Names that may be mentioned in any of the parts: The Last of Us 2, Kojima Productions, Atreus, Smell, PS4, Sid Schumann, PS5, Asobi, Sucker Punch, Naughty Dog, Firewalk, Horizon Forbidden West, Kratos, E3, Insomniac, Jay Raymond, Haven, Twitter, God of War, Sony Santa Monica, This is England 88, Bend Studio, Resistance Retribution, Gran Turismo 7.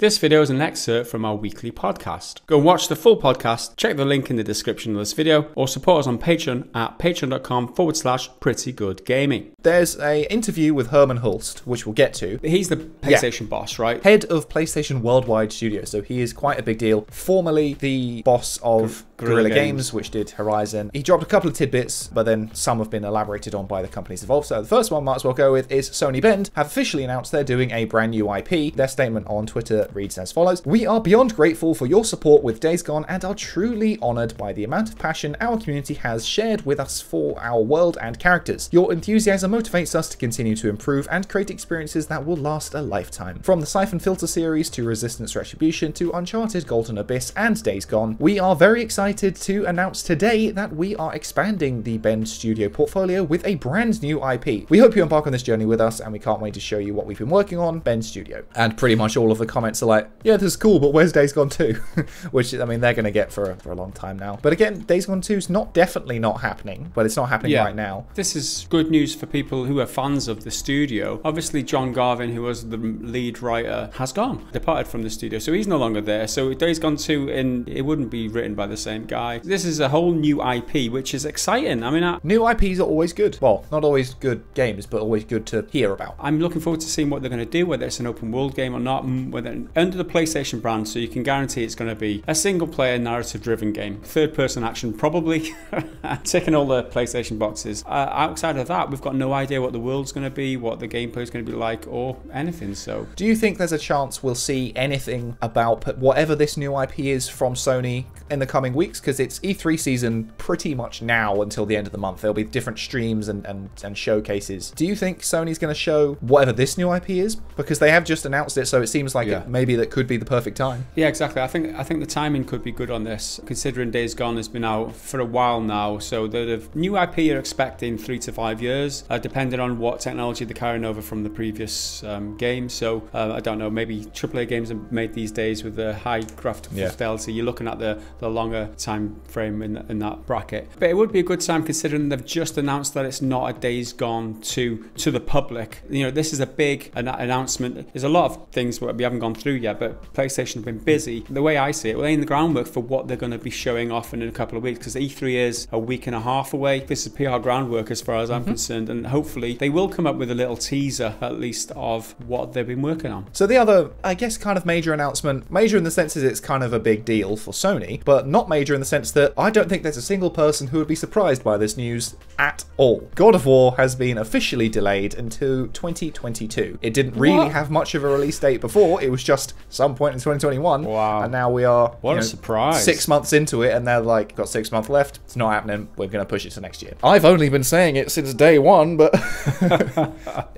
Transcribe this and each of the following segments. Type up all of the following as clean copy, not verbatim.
This video is an excerpt from our weekly podcast. Go watch the full podcast, check the link in the description of this video, or support us on Patreon at patreon.com/prettygoodgaming. There's an interview with Hermen Hulst, which we'll get to. He's the PlayStation boss, right? Head of PlayStation Worldwide Studio, so he is quite a big deal. Formerly the boss of Guerrilla Games, which did Horizon. He dropped a couple of tidbits, but then some have been elaborated on by the companies involved. So the first one might as well go with is Sony Bend have officially announced they're doing a brand new IP. Their statement on Twitter reads as follows: "We are beyond grateful for your support with Days Gone and are truly honoured by the amount of passion our community has shared with us for our world and characters. Your enthusiasm motivates us to continue to improve and create experiences that will last a lifetime. From the Syphon Filter series to Resistance Retribution to Uncharted Golden Abyss and Days Gone, we are very excited to announce today that we are expanding the Bend Studio portfolio with a brand new IP. We hope you embark on this journey with us and we can't wait to show you what we've been working on, Bend Studio." And pretty much all of the comments are like, yeah, this is cool, but where's Days Gone 2? Which, I mean, they're going to get for a long time now. But again, Days Gone 2 is definitely not happening, but it's not happening right now. This is good news for people who are fans of the studio. Obviously, John Garvin, who was the lead writer, has gone, departed from the studio, so he's no longer there. So Days Gone 2, and it wouldn't be written by the same guy. This is a whole new IP, which is exciting. I mean, new IPs are always good. Well, not always good games, but always good to hear about. I'm looking forward to seeing what they're going to do, whether it's an open world game or not, whether under the PlayStation brand, so you can guarantee it's going to be a single player narrative driven game. Third person action, probably. Ticking all the PlayStation boxes. Outside of that, we've got no idea what the world's going to be, what the gameplay is going to be like, or anything. So, do you think there's a chance we'll see anything about whatever this new IP is from Sony in the coming weeks? Because it's E3 season pretty much now until the end of the month. There'll be different streams and showcases. Do you think Sony's going to show whatever this new IP is? Because they have just announced it, so it seems like maybe that could be the perfect time. Yeah, exactly. I think the timing could be good on this, considering Days Gone has been out for a while now. So the new IP are expecting 3 to 5 years, depending on what technology they're carrying over from the previous game. So I don't know, maybe AAA games are made these days with the high graphical fidelity. You're looking at the longer time frame in that bracket. But it would be a good time, considering they've just announced that it's not a Days Gone to the public. You know, this is a big announcement. There's a lot of things that we haven't gone through yet, but PlayStation have been busy. The way I see it, laying the groundwork for what they're going to be showing off in a couple of weeks, because E3 is a week and a half away. This is PR groundwork as far as I'm concerned, and hopefully they will come up with a little teaser at least of what they've been working on. So the other, I guess, kind of major announcement, major in the sense is it's kind of a big deal for Sony, but not major in the sense that I don't think there's a single person who would be surprised by this news at all. God of War has been officially delayed until 2022. It didn't really have much of a release date before. It was just some point in 2021. Wow. And now we are, what a surprise, 6 months into it and they're like, got 6 months left. It's not happening. We're going to push it to next year. I've only been saying it since day one, but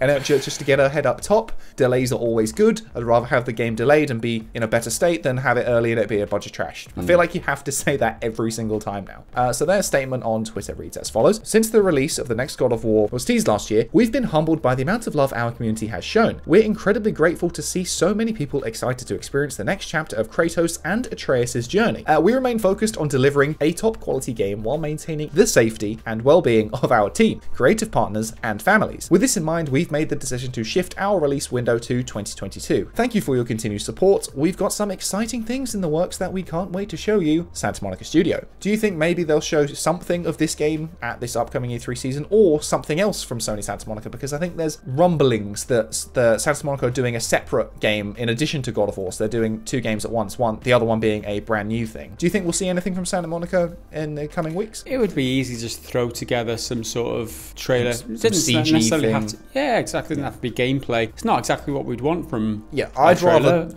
and just to get our head up top, delays are always good. I'd rather have the game delayed and be in a better state than have it early and it be a bunch of trash. I feel like you have to say that every single time now. So their statement on Twitter reads as follows: "Since the release of the next God of War was teased last year, we've been humbled by the amount of love our community has shown. We're incredibly grateful to see so many people excited to experience the next chapter of Kratos and Atreus' journey. We remain focused on delivering a top quality game while maintaining the safety and well-being of our team, creative partners, and families. With this in mind, we've made the decision to shift our release window to 2022. Thank you for your continued support. We've got some exciting things in the works that we can't wait to show you, Santa Monica Studio." Do you think maybe they'll show something of this game at this upcoming E3 season, or something else from Sony Santa Monica? Because I think there's rumblings that the Santa Monica are doing a separate game in addition to God of War. So they're doing two games at once, the other one being a brand new thing. Do you think we'll see anything from Santa Monica in the coming weeks? It would be easy to just throw together some sort of trailer. Some CG necessarily thing. Yeah, exactly. It doesn't have to be gameplay. It's not exactly what we'd want from I'd rather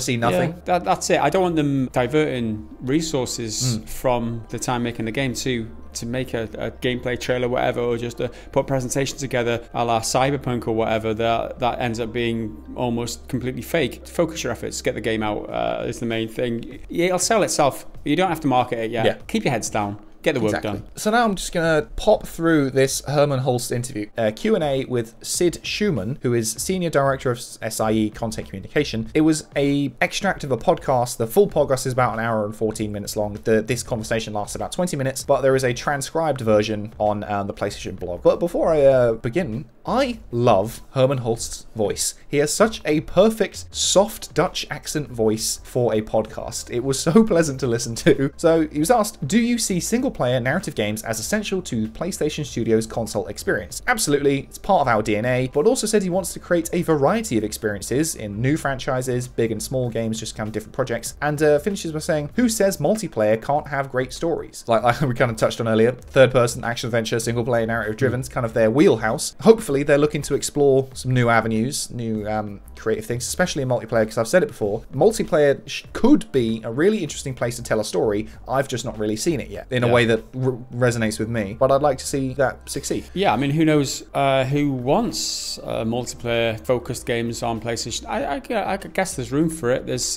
see nothing. Yeah, that's it. I don't want them diverting resources from the time making the game to make a gameplay trailer, whatever, or just put a presentation together a la Cyberpunk or whatever, that ends up being almost completely fake. Focus your efforts, get the game out is the main thing. It'll sell itself. You don't have to market it yet. Keep your heads down. Get the work done. So now I'm just going to pop through this Hermen Hulst interview. Q&A with Sid Schumann, who is Senior Director of SIE Content Communication. It was an extract of a podcast. The full podcast is about an hour and 14 minutes long. This conversation lasts about 20 minutes, but there is a transcribed version on the PlayStation blog. But before I begin, I love Hermen Hulst's voice. He has such a perfect soft Dutch accent voice for a podcast. It was so pleasant to listen to. So he was asked, do you see single-player narrative games as essential to PlayStation Studios' console experience? Absolutely, it's part of our DNA, but also said he wants to create a variety of experiences in new franchises, big and small games, just kind of different projects, and finishes by saying, who says multiplayer can't have great stories? Like we kind of touched on earlier, third-person, action-adventure, single-player, narrative-driven, it's kind of their wheelhouse. Hopefully, they're looking to explore some new avenues, new creative things, especially in multiplayer, because I've said it before, multiplayer could be a really interesting place to tell a story. I've just not really seen it yet in a way that resonates with me, but I'd like to see that succeed. Yeah, I mean, who knows who wants multiplayer focused games on PlayStation? I guess there's room for it. There's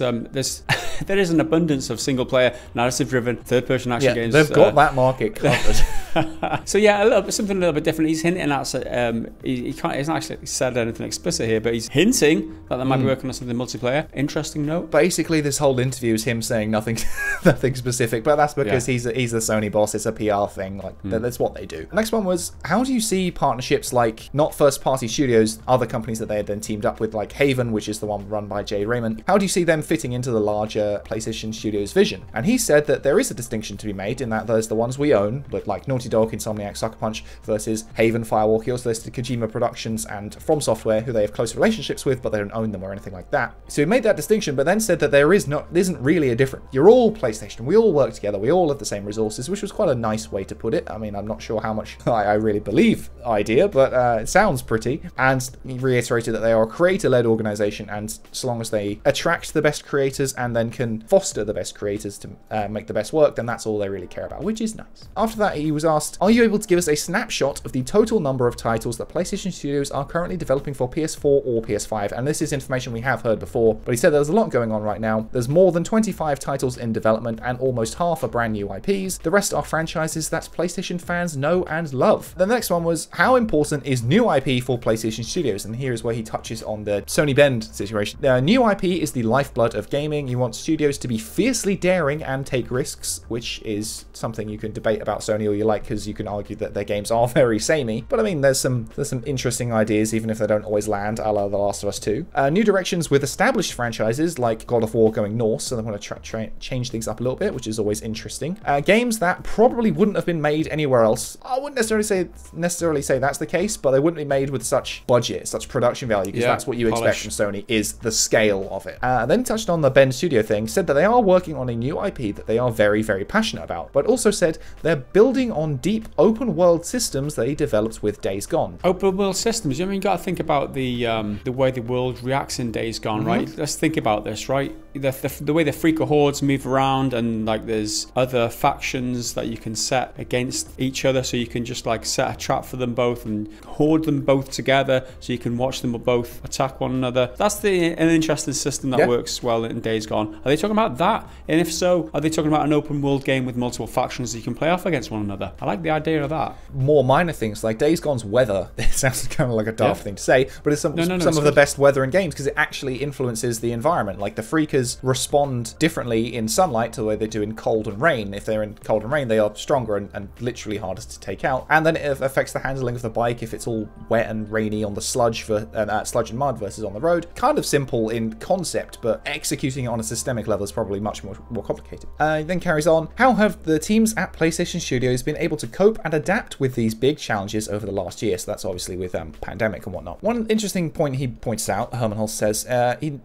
there is an abundance of single player narrative driven third person action games. They've got that market covered. So yeah, something a little bit different. He's hinting at he can't. He's not actually said anything explicit here, but he's hinting that they might be working on something multiplayer. Interesting note. Basically, this whole interview is him saying nothing, nothing specific. But that's because he's the Sony boss. It's a PR thing. Like that's what they do. The next one was, how do you see partnerships like not first party studios, other companies that they had then teamed up with, like Haven, which is the one run by Jay Raymond. How do you see them fitting into the larger PlayStation Studios vision? And he said that there is a distinction to be made in that there's the ones we own, like Naughty Dog, Insomniac, Sucker Punch, versus Haven, Firewalk. He also listed Kojima Productions and From Software, who they have close relationships with, but they don't own them or anything like that. So he made that distinction, but then said that there is isn't really a difference. You're all PlayStation. We all work together. We all have the same resources, which was quite a nice way to put it. I mean, I'm not sure how much I really believe idea, but it sounds pretty. And he reiterated that they are a creator-led organization, and so long as they attract the best creators and then can foster the best creators to make the best work, then that's all they really care about, which is nice. After that, he was asked, are you able to give us a snapshot of the total number of titles that PlayStation Studios are currently developing for PS4 or PS5? And this is information we have heard before, but he said there's a lot going on right now. There's more than 25 titles in development, and almost half are brand new IPs. The rest are franchises that PlayStation fans know and love. The next one was, how important is new IP for PlayStation Studios? And here is where he touches on the Sony Bend situation. New IP is the lifeblood of gaming. You want studios to be fiercely daring and take risks, which is something you can debate about Sony all you like, because you can argue that their games are very samey. But I mean, there's some interesting ideas, even if they don't always land, a la The Last of Us 2. New directions with established franchises like God of War going Norse, so they want to change things up a little bit, which is always interesting. Games that probably wouldn't have been made anywhere else. I wouldn't necessarily say that's the case, but they wouldn't be made with such budget, such production value, because that's what you expect from Sony, is the scale of it. Then touched on the Bend Studio thing, said that they are working on a new IP that they are very, very passionate about, but also said they're building on deep open world systems they developed with Days Gone. Open world systems, I mean, you got to think about the way the world reacts in Days Gone, right? Let's think about this, right? The way the freaker hordes move around, and like there's other factions that you can set against each other, so you can just like set a trap for them both and hoard them both together, so you can watch them both attack one another. That's an interesting system that works well in Days Gone. Are they talking about that? And if so, are they talking about an open world game with multiple factions that you can play off against one another? I like the idea of that. More minor things like Days Gone's weather. It sounds kind of like a daft thing to say, but it's some of the best weather in games because it actually influences the environment. Like the freakers respond differently in sunlight to the way they do in cold and rain. If they're in cold and rain, they are stronger and literally hardest to take out. And then it affects the handling of the bike if it's all wet and rainy on the sludge and mud versus on the road. Kind of simple in concept, but executing it on a systemic level is probably much more complicated. Then carries on. How have the teams at PlayStation Studios been able to cope and adapt with these big challenges over the last year? So that's obviously with pandemic and whatnot. One interesting point he points out, Hermen Hulst says,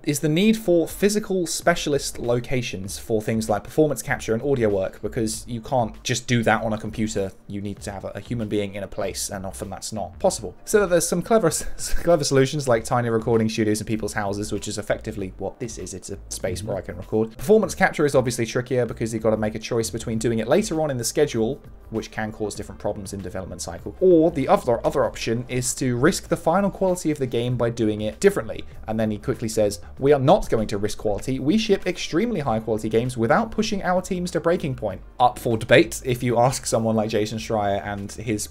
is the need for physical specialist locations for things like performance capture and audio work, because you can't just do that on a computer. You need to have a human being in a place, and often that's not possible. So there's some clever solutions like tiny recording studios in people's houses, which is effectively what this is. It's a space where I can record. Performance capture is obviously trickier because you've got to make a choice between doing it later on in the schedule, which can cause different problems in development cycle. Or the other option is to risk the final quality of the game by doing it differently. And then he quickly says, we are not going to risk quality. We ship extremely high quality games without pushing our teams to breaking point. Up for debate if you ask someone like Jason Schreier and his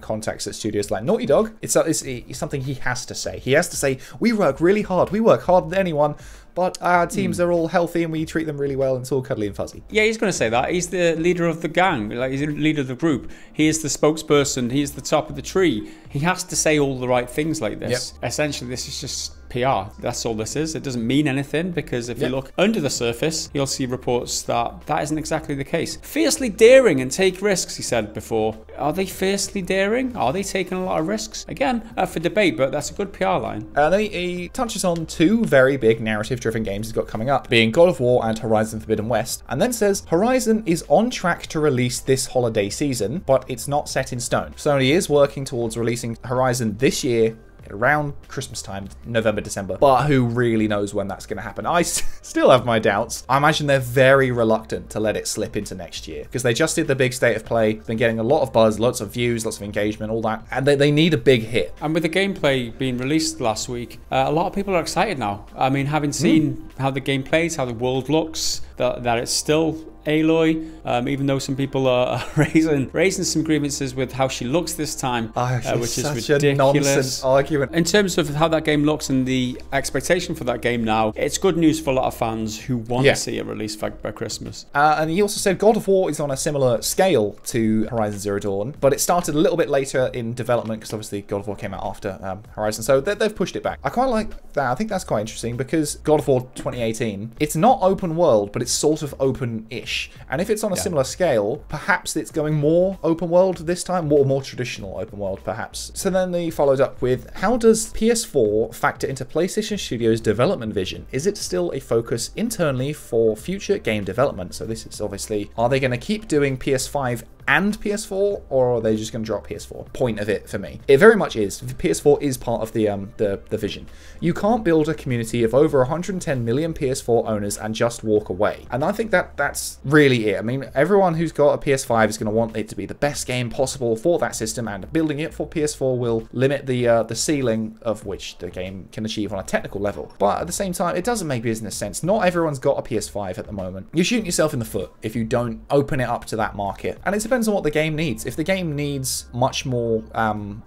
contacts at studios like Naughty Dog. It's something he has to say. He has to say, we work really hard. We work harder than anyone, but our teams are all healthy and we treat them really well and it's all cuddly and fuzzy. Yeah, he's going to say that. He's the leader of the gang. Like, he's the leader of the group. He is the spokesperson. He is the top of the tree. He has to say all the right things like this. Yep. Essentially, this is just PR. That's all this is. It doesn't mean anything, because if you look under the surface, you'll see reports that that isn't exactly the case. Fiercely daring and take risks, he said before. Are they fiercely daring? Are they taking a lot of risks? Again, for debate, but that's a good PR line. And he touches on two very big narrative-driven games he's got coming up, being God of War and Horizon Forbidden West, and then says Horizon is on track to release this holiday season, but it's not set in stone. Sony is working towards releasing Horizon this year, around Christmas time, November, December, but who really knows when that's going to happen. I still have my doubts. I imagine they're very reluctant to let it slip into next year, because they just did the big state of play, been getting a lot of buzz, lots of views, lots of engagement, all that, and they need a big hit. And with the gameplay being released last week, a lot of people are excited now. I mean, having seen how the game plays, how the world looks, that it's still Aloy, even though some people are raising some grievances with how she looks this time, which is ridiculous. Such a nonsense argument. In terms of how that game looks and the expectation for that game now, it's good news for a lot of fans who want to see a release by Christmas. And he also said God of War is on a similar scale to Horizon Zero Dawn, but it started a little bit later in development, because obviously God of War came out after Horizon, so they've pushed it back. I quite like that. I think that's quite interesting, because God of War 2018, it's not open world, but it's sort of open-ish. And if it's on a similar scale, perhaps it's going more open world this time, more traditional open world perhaps. So then they followed up with, how does PS4 factor into PlayStation Studios' development vision? Is it still a focus internally for future game development? So this is obviously, are they going to keep doing PS5 and PS4, or are they just going to drop PS4? Point of it for me, it very much is. PS4 is part of the vision. You can't build a community of over 110 million PS4 owners and just walk away. And I think that's really it. I mean, everyone who's got a PS5 is going to want it to be the best game possible for that system, and building it for PS4 will limit the ceiling of which the game can achieve on a technical level. But at the same time, it doesn't make business sense. Not everyone's got a PS5 at the moment. You're shooting yourself in the foot if you don't open it up to that market. And it's depends on what the game needs. If the game needs much more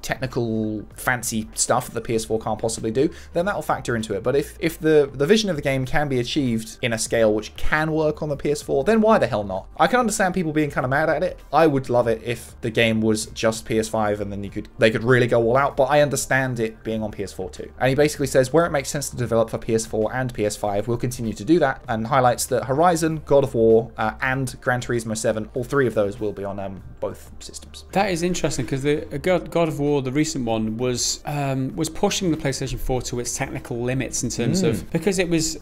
technical, fancy stuff that the PS4 can't possibly do, then that'll factor into it. But if the vision of the game can be achieved in a scale which can work on the PS4, then why the hell not? I can understand people being kind of mad at it. I would love it if the game was just PS5 and then they could really go all out, but I understand it being on PS4 too. And he basically says, where it makes sense to develop for PS4 and PS5, we'll continue to do that, and highlights that Horizon, God of War, and Gran Turismo 7, all three of those will be on both systems. That is interesting, because the God of War, the recent one, was pushing the PlayStation 4 to its technical limits in terms of, because there was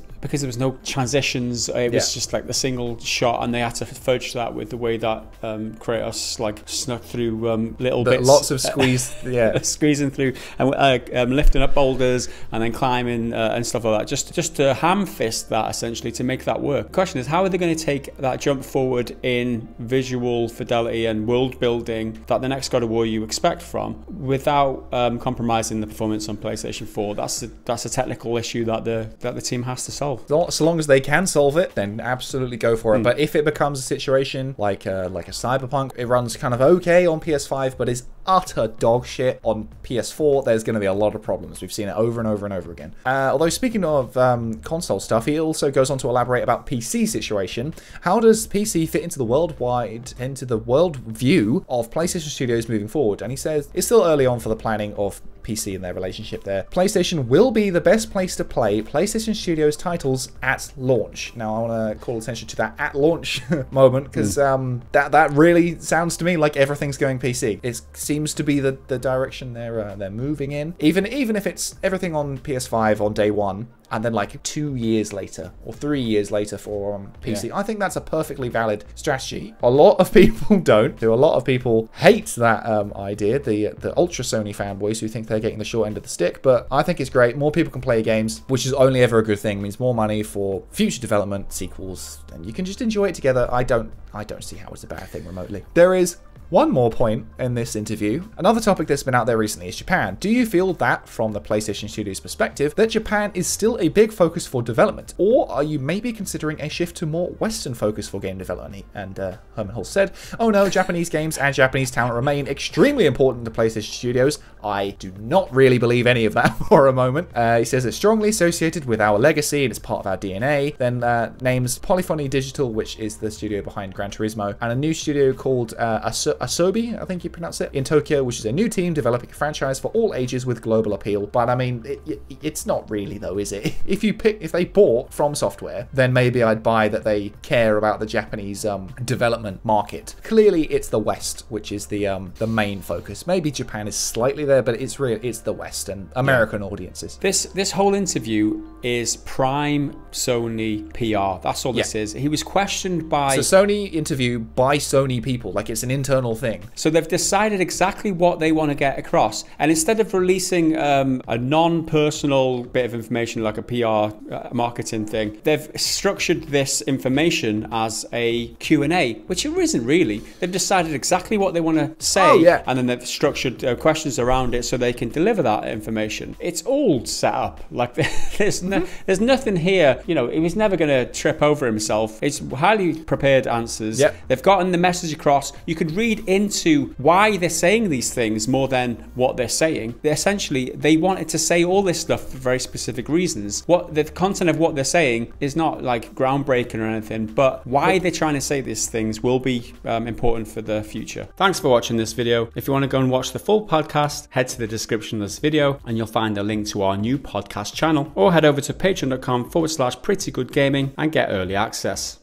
no transitions. It was just like the single shot, and they had to fudge that with the way that Kratos like snuck through little bits, lots of squeeze, squeezing through and lifting up boulders and then climbing and stuff like that. Just to ham fist that, essentially, to make that work. The question is, how are they going to take that jump forward in visual fidelity and world building that the next God of War you expect from, without compromising the performance on PlayStation 4? That's a technical issue that the team has to solve. So long as they can solve it, then absolutely go for it. But if it becomes a situation like a Cyberpunk, it runs kind of okay on PS5, but is utter dog shit on PS4, there's going to be a lot of problems. We've seen it over and over and over again. Although, speaking of console stuff, he also goes on to elaborate about PC situation. How does PC fit into the world view of PlayStation Studios moving forward? And he says it's still early on for the planning of PC and their relationship there. PlayStation will be the best place to play PlayStation Studios titles at launch. Now, I want to call attention to that at launch moment, because that really sounds to me like everything's going PC. It seems to be the direction they're moving in. Even if it's everything on PS5 on day one, and then like 2 years later or 3 years later for PC. Yeah. I think that's a perfectly valid strategy. A lot of people don't. A lot of people hate that idea, the ultra Sony fanboys who think they're getting the short end of the stick, but I think it's great. More people can play games, which is only ever a good thing. It means more money for future development, sequels, and you can just enjoy it together. I don't see how it's a bad thing remotely. There is one more point in this interview. Another topic that's been out there recently is Japan. Do you feel that, from the PlayStation Studios' perspective, that Japan is still a big focus for development? Or are you maybe considering a shift to more Western focus for game development? And Hermen Hulst said, "Oh no, Japanese games and Japanese talent remain extremely important to PlayStation Studios. I do not really believe any of that for a moment." He says it's strongly associated with our legacy and it's part of our DNA. Then names Polyphony Digital, which is the studio behind Gran Turismo, and a new studio called Asobi, I think you pronounce it, in Tokyo, which is a new team developing a franchise for all ages with global appeal. But I mean, it's not really though, is it? If they bought From Software, then maybe I'd buy that they care about the Japanese development market. Clearly, it's the West, which is the main focus. Maybe Japan is slightly there, but it's real. It's the West and American audiences. This whole interview is prime Sony PR. That's all this is. He was questioned by... It's a Sony interview by Sony people. Like, it's an internal thing. So they've decided exactly what they want to get across, and instead of releasing a non-personal bit of information like a PR marketing thing, they've structured this information as a Q&A, which it isn't really. They've decided exactly what they want to say, and then they've structured questions around it so they can deliver that information. It's all set up. Like, there's nothing here. You know, he was never going to trip over himself. It's highly prepared answers. Yep. They've gotten the message across. You could read into why they're saying these things more than what they're saying. Essentially, they wanted to say all this stuff for very specific reasons. What the content of what they're saying is not like groundbreaking or anything, but why they're trying to say these things will be important for the future. Thanks for watching this video. If you want to go and watch the full podcast, head to the description of this video and you'll find a link to our new podcast channel, or head over to patreon.com/prettygoodgaming and get early access.